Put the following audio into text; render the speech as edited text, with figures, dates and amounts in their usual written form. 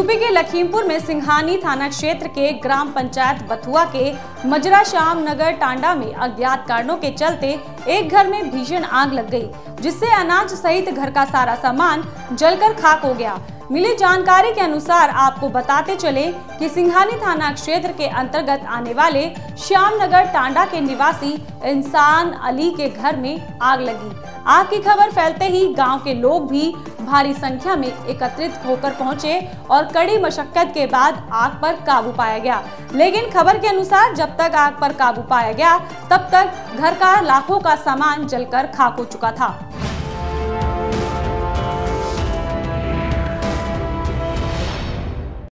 UP के लखीमपुर में सिंगाही थाना क्षेत्र के ग्राम पंचायत बथुआ के मजरा श्याम नगर टांडा में अज्ञात कारणों के चलते एक घर में भीषण आग लग गई, जिससे अनाज सहित घर का सारा सामान जलकर खाक हो गया। मिली जानकारी के अनुसार आपको बताते चले कि सिंगाही थाना क्षेत्र के अंतर्गत आने वाले श्याम नगर टांडा के निवासी इंसान अली के घर में आग लगी। आग की खबर फैलते ही गांव के लोग भी भारी संख्या में एकत्रित होकर पहुंचे और कड़ी मशक्कत के बाद आग पर काबू पाया गया। लेकिन खबर के अनुसार जब तक आग पर काबू पाया गया, तब तक घर का लाखों का सामान जलकर खाक हो चुका था।